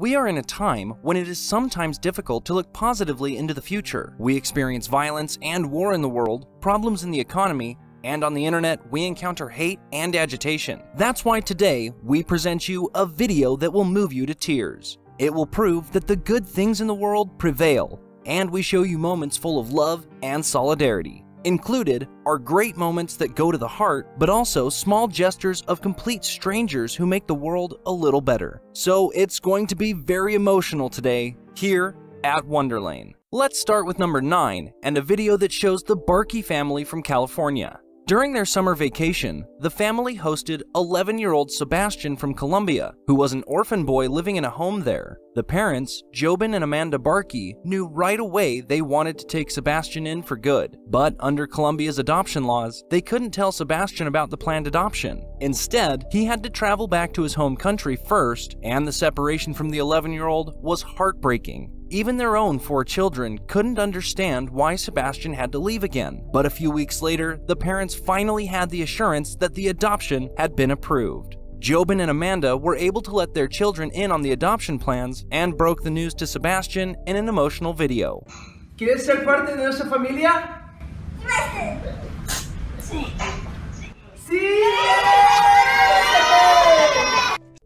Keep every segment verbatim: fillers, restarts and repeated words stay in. We are in a time when it is sometimes difficult to look positively into the future. We experience violence and war in the world, problems in the economy, and on the internet, we encounter hate and agitation. That's why today, we present you a video that will move you to tears. It will prove that the good things in the world prevail, and we show you moments full of love and solidarity. Included are great moments that go to the heart, but also small gestures of complete strangers who make the world a little better. So it's going to be very emotional today, here at Wonderlane. Let's start with number nine, and a video that shows the Barkey family from California. During their summer vacation, the family hosted eleven-year-old Sebastian from Colombia, who was an orphan boy living in a home there. The parents, Jobin and Amanda Barkey, knew right away they wanted to take Sebastian in for good, but under Colombia's adoption laws, they couldn't tell Sebastian about the planned adoption. Instead, he had to travel back to his home country first, and the separation from the eleven-year-old was heartbreaking. Even their own four children couldn't understand why Sebastian had to leave again. But a few weeks later, the parents finally had the assurance that the adoption had been approved. Jobin and Amanda were able to let their children in on the adoption plans and broke the news to Sebastian in an emotional video. ¿Quieres ser parte de nuestra familia? Sí. Sí.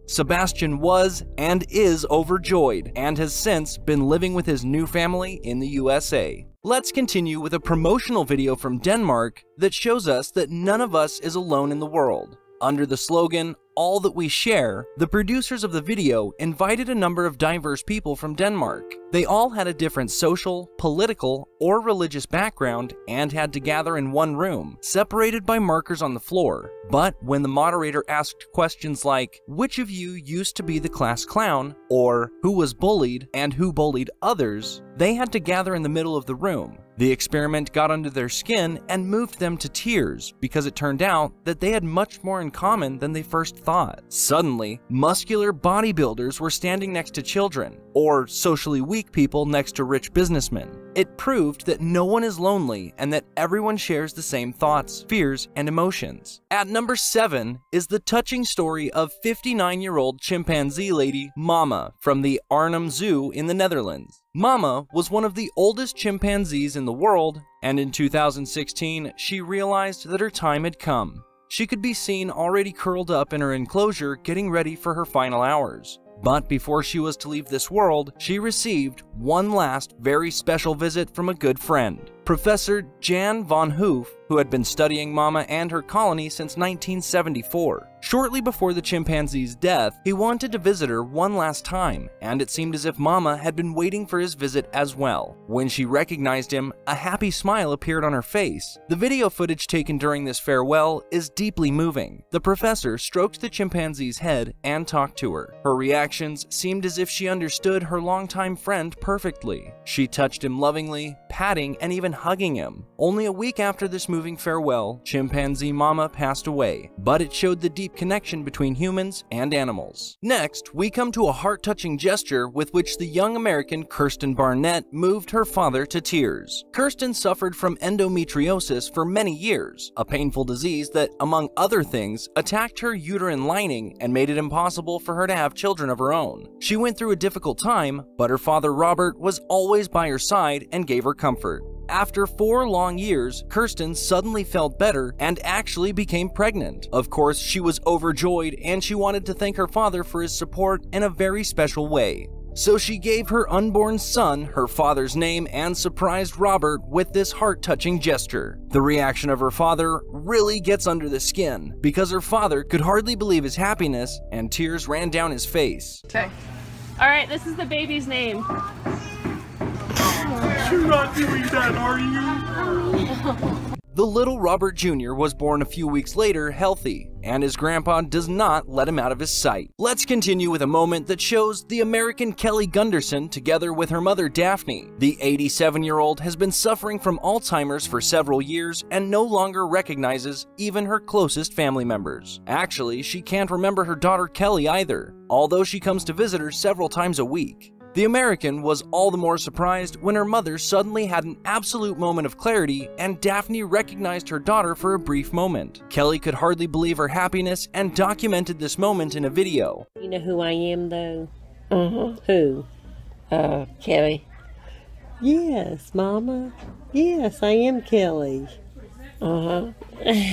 Sebastian was and is overjoyed and has since been living with his new family in the U S A. Let's continue with a promotional video from Denmark that shows us that none of us is alone in the world. Under the slogan, "All that we share," the producers of the video invited a number of diverse people from Denmark. They all had a different social, political, or religious background and had to gather in one room, separated by markers on the floor. But when the moderator asked questions like, "Which of you used to be the class clown?" or "Who was bullied and who bullied others?" they had to gather in the middle of the room. The experiment got under their skin and moved them to tears because it turned out that they had much more in common than they first thought. Suddenly, muscular bodybuilders were standing next to children, or socially weak people next to rich businessmen. It proved that no one is lonely and that everyone shares the same thoughts, fears, and emotions. At number seven is the touching story of fifty-nine-year-old chimpanzee lady Mama from the Arnhem Zoo in the Netherlands. Mama was one of the oldest chimpanzees in the world, and in two thousand sixteen, she realized that her time had come. She could be seen already curled up in her enclosure getting ready for her final hours. But before she was to leave this world, she received one last very special visit from a good friend. Professor Jan van Hoof, who had been studying Mama and her colony since nineteen seventy-four. Shortly before the chimpanzee's death, he wanted to visit her one last time, and it seemed as if Mama had been waiting for his visit as well. When she recognized him, a happy smile appeared on her face. The video footage taken during this farewell is deeply moving. The professor stroked the chimpanzee's head and talked to her. Her reactions seemed as if she understood her longtime friend perfectly. She touched him lovingly, patting and even hugging him. Only a week after this moving farewell, chimpanzee Mama passed away, but it showed the deep connection between humans and animals. Next, we come to a heart-touching gesture with which the young American Kirsten Barnett moved her father to tears. Kirsten suffered from endometriosis for many years, a painful disease that, among other things, attacked her uterine lining and made it impossible for her to have children of her own. She went through a difficult time, but her father Robert was always by her side and gave her comfort. After four long years, Kirsten suddenly felt better and actually became pregnant. Of course, she was overjoyed and she wanted to thank her father for his support in a very special way. So she gave her unborn son her father's name and surprised Robert with this heart-touching gesture. The reaction of her father really gets under the skin because her father could hardly believe his happiness and tears ran down his face. Okay. All right, this is the baby's name. You're not doing that, are you? The little Robert Junior was born a few weeks later healthy, and his grandpa does not let him out of his sight. Let's continue with a moment that shows the American Kelly Gunderson together with her mother Daphne. The eighty-seven-year-old has been suffering from Alzheimer's for several years and no longer recognizes even her closest family members. Actually, she can't remember her daughter Kelly either, although she comes to visit her several times a week. The American was all the more surprised when her mother suddenly had an absolute moment of clarity and Daphne recognized her daughter for a brief moment. Kelly could hardly believe her happiness and documented this moment in a video. You know who I am, though? Uh-huh. Who? Uh, Kelly. Yes, Mama. Yes, I am Kelly. Uh-huh.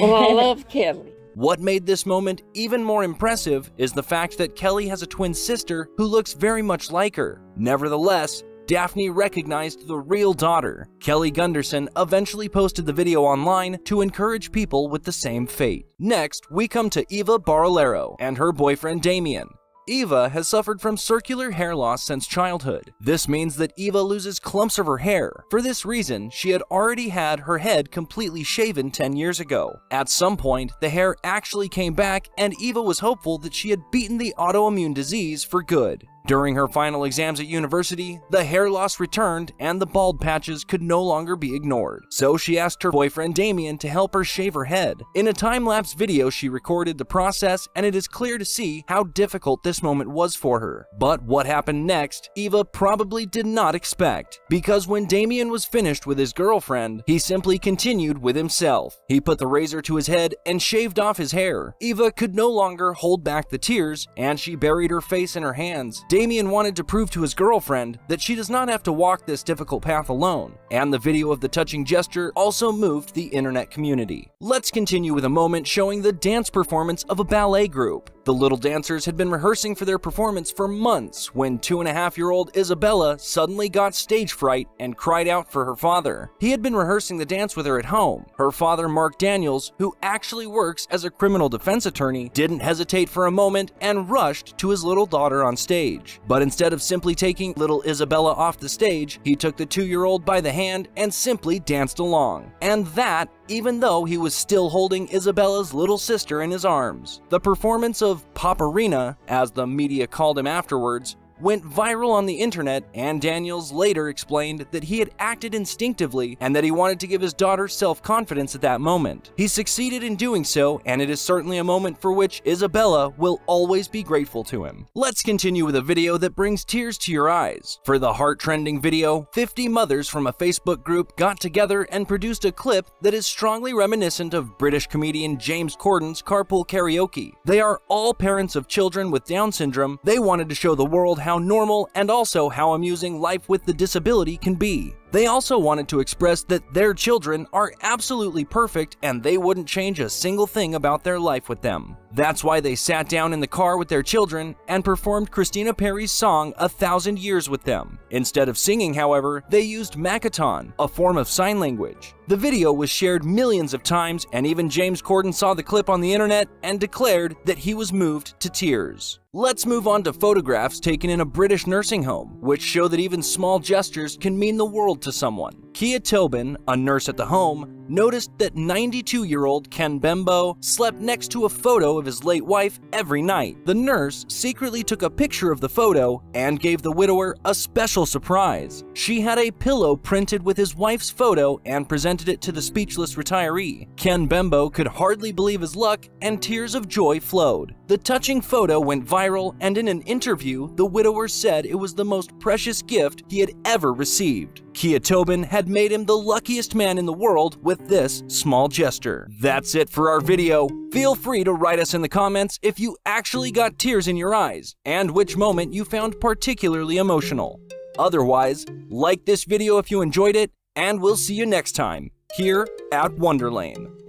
Well, I love Kelly. What made this moment even more impressive is the fact that Kelly has a twin sister who looks very much like her. Nevertheless, Daphne recognized the real daughter. Kelly Gunderson eventually posted the video online to encourage people with the same fate. Next, we come to Eva Barolero and her boyfriend Damian. Eva has suffered from circular hair loss since childhood. This means that Eva loses clumps of her hair. For this reason, she had already had her head completely shaven ten years ago. At some point, the hair actually came back, and Eva was hopeful that she had beaten the autoimmune disease for good. During her final exams at university, the hair loss returned and the bald patches could no longer be ignored. So she asked her boyfriend Damian to help her shave her head. In a time-lapse video, she recorded the process, and it is clear to see how difficult this moment was for her. But what happened next, Eva probably did not expect. Because when Damian was finished with his girlfriend, he simply continued with himself. He put the razor to his head and shaved off his hair. Eva could no longer hold back the tears, and she buried her face in her hands. Damian wanted to prove to his girlfriend that she does not have to walk this difficult path alone, and the video of the touching gesture also moved the internet community. Let's continue with a moment showing the dance performance of a ballet group. The little dancers had been rehearsing for their performance for months when two and a half year old Isabella suddenly got stage fright and cried out for her father. He had been rehearsing the dance with her at home. Her father, Mark Daniels, who actually works as a criminal defense attorney, didn't hesitate for a moment and rushed to his little daughter on stage. But instead of simply taking little Isabella off the stage, he took the two year old by the hand and simply danced along. And that even though he was still holding Isabella's little sister in his arms. The performance of Paparina, as the media called him afterwards, went viral on the internet, and Daniels later explained that he had acted instinctively and that he wanted to give his daughter self-confidence at that moment. He succeeded in doing so, and it is certainly a moment for which Isabella will always be grateful to him. Let's continue with a video that brings tears to your eyes. For the heart-trending video, fifty mothers from a Facebook group got together and produced a clip that is strongly reminiscent of British comedian James Corden's Carpool Karaoke. They are all parents of children with Down syndrome. They wanted to show the world how how normal and also how amusing life with the disability can be. They also wanted to express that their children are absolutely perfect and they wouldn't change a single thing about their life with them. That's why they sat down in the car with their children and performed Christina Perri's song A Thousand Years with them. Instead of singing, however, they used Makaton, a form of sign language. The video was shared millions of times, and even James Corden saw the clip on the internet and declared that he was moved to tears. Let's move on to photographs taken in a British nursing home, which show that even small gestures can mean the world to someone. Kia Tobin, a nurse at the home, noticed that ninety-two year old Ken Bembo slept next to a photo of his late wife every night. The nurse secretly took a picture of the photo and gave the widower a special surprise. She had a pillow printed with his wife's photo and presented it to the speechless retiree. Ken Bembo could hardly believe his luck, and tears of joy flowed. The touching photo went viral, and in an interview, the widower said it was the most precious gift he had ever received. Kia Tobin had made him the luckiest man in the world with this small gesture. That's it for our video. Feel free to write us in the comments if you actually got tears in your eyes and which moment you found particularly emotional. Otherwise, like this video if you enjoyed it, and we'll see you next time here at Wonderlane.